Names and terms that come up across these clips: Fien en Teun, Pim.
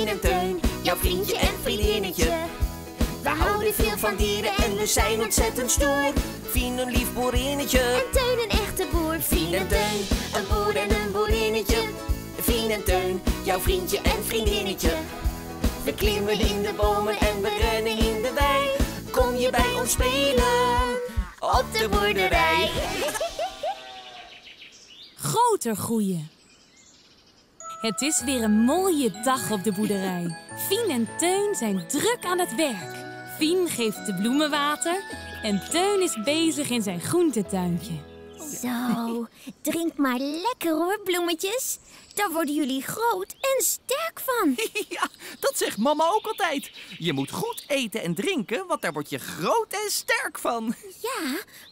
Fien en Teun, jouw vriendje en vriendinnetje. We houden veel van dieren en we zijn ontzettend stoer. Fien een lief boerinnetje en Teun een echte boer. Fien en Teun, een boer en een boerinnetje. Fien en Teun, jouw vriendje en vriendinnetje. We klimmen in de bomen en we rennen in de wei. Kom je bij ons spelen op de boerderij. Groter groeien. Het is weer een mooie dag op de boerderij. Fien en Teun zijn druk aan het werk. Fien geeft de bloemen water en Teun is bezig in zijn groentetuintje. Zo, drink maar lekker hoor, bloemetjes. Daar worden jullie groot en sterk van. Ja, dat zegt mama ook altijd. Je moet goed eten en drinken, want daar word je groot en sterk van. Ja,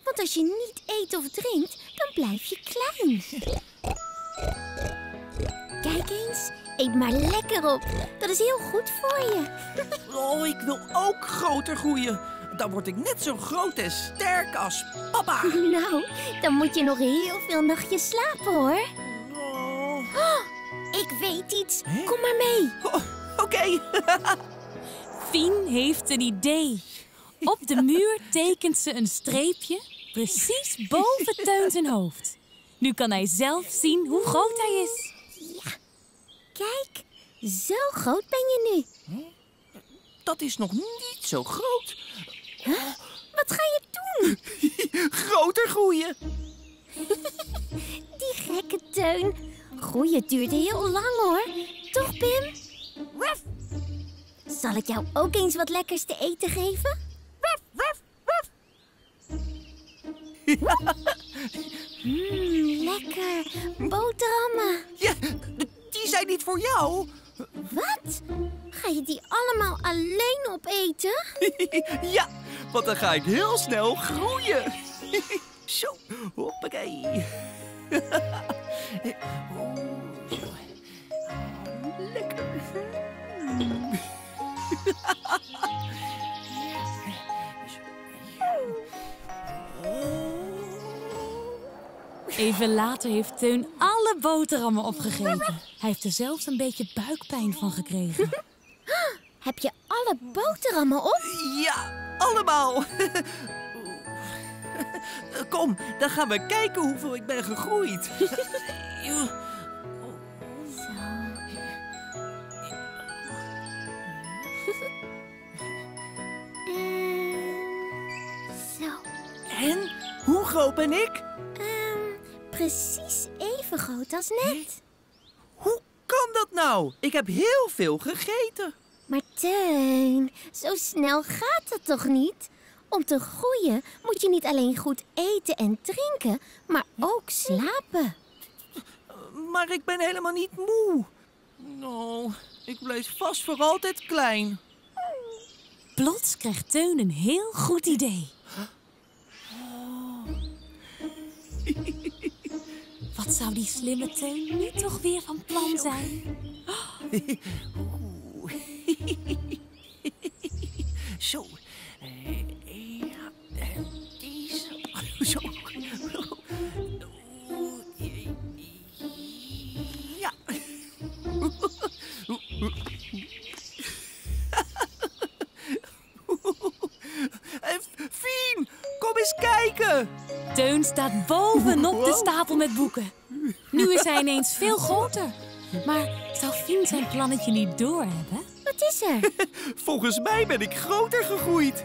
want als je niet eet of drinkt, dan blijf je klein. Kijk eens, eet maar lekker op. Dat is heel goed voor je. Oh, ik wil ook groter groeien. Dan word ik net zo groot en sterk als papa. Nou, dan moet je nog heel veel nachtjes slapen, hoor. Oh, ik weet iets. Hè? Kom maar mee. Oh, oké. Fien heeft een idee. Op de muur tekent ze een streepje precies boven Teun zijn hoofd. Nu kan hij zelf zien hoe groot hij is. Ja, kijk, zo groot ben je nu. Dat is nog niet zo groot. Huh? Wat ga je doen? Groter groeien. Die gekke Teun. Groeien duurde heel lang hoor. Toch, Pim? Waf. Zal ik jou ook eens wat lekkers te eten geven? Waf, waf, waf. Lekker. Boterhammen. Ja, die zijn niet voor jou. Wat? Ga je die allemaal alleen opeten? Ja, want dan ga ik heel snel groeien. Zo, hoppakee. Lekker. Even later heeft Teun alle boterhammen opgegeten. Hij heeft er zelfs een beetje buikpijn van gekregen. Heb je alle boterhammen op? Ja, allemaal. Kom, dan gaan we kijken hoeveel ik ben gegroeid. Zo. Zo. En? Hoe groot ben ik? Precies even groot als net. Hoe kan dat nou? Ik heb heel veel gegeten. Maar Teun, zo snel gaat dat toch niet? Om te groeien moet je niet alleen goed eten en drinken, maar ook slapen. Maar ik ben helemaal niet moe. Nou, ik blijf vast voor altijd klein. Plots krijgt Teun een heel goed idee. Oh. Wat zou die slimme Teun nu toch weer van plan zijn? Oh. Zo. Zo. Ja. Fien, kom eens kijken. Teun staat bovenop de stapel met boeken. Nu is hij ineens veel groter. Maar zou Fien zijn plannetje niet doorhebben? Wat is er? Volgens mij ben ik groter gegroeid.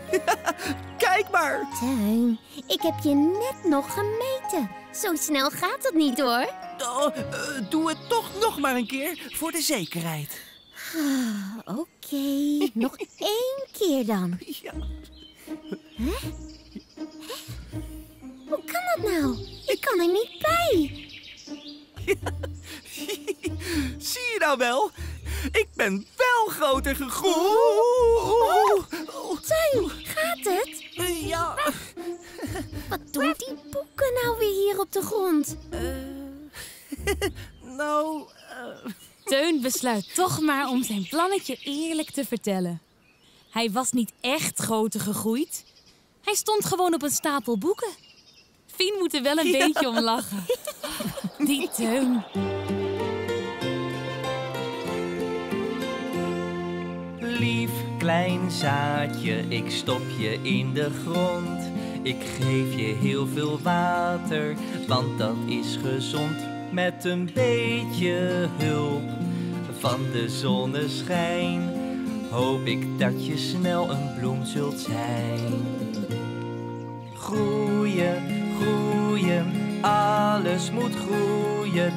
Kijk maar. Teun, ik heb je net nog gemeten. Zo snel gaat dat niet hoor. Oh, doe het toch nog maar een keer voor de zekerheid. Ah, oké. Nog één keer dan. Ja. Huh? Hoe kan dat nou? Ik kan er niet bij. Ja. Zie je nou wel? Ik ben wel groter gegroeid. Teun, gaat het? Ja. Wat doen die boeken nou weer hier op de grond? Nou... Teun besluit toch maar om zijn plannetje eerlijk te vertellen. Hij was niet echt groter gegroeid. Hij stond gewoon op een stapel boeken. Fien moet er wel een beetje om lachen. Die Teun... lief klein zaadje, ik stop je in de grond. Ik geef je heel veel water, want dat is gezond. Met een beetje hulp van de zonneschijn, hoop ik dat je snel een bloem zult zijn. Groeien, groeien, alles moet groeien.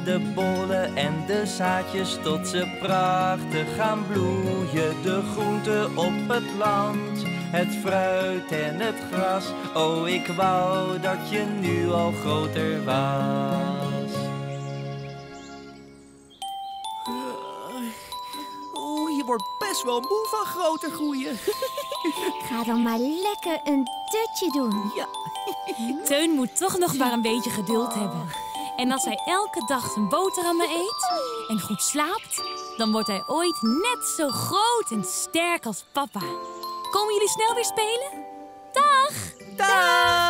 De bollen en de zaadjes tot ze prachtig gaan bloeien. De groenten op het land, het fruit en het gras. Oh, ik wou dat je nu al groter was. Oh, je wordt best wel moe van groter groeien. Ga dan maar lekker een dutje doen. Ja. Teun moet toch nog maar een beetje geduld hebben. En als hij elke dag een boterhammen eet en goed slaapt, dan wordt hij ooit net zo groot en sterk als papa. Komen jullie snel weer spelen? Dag! Dag!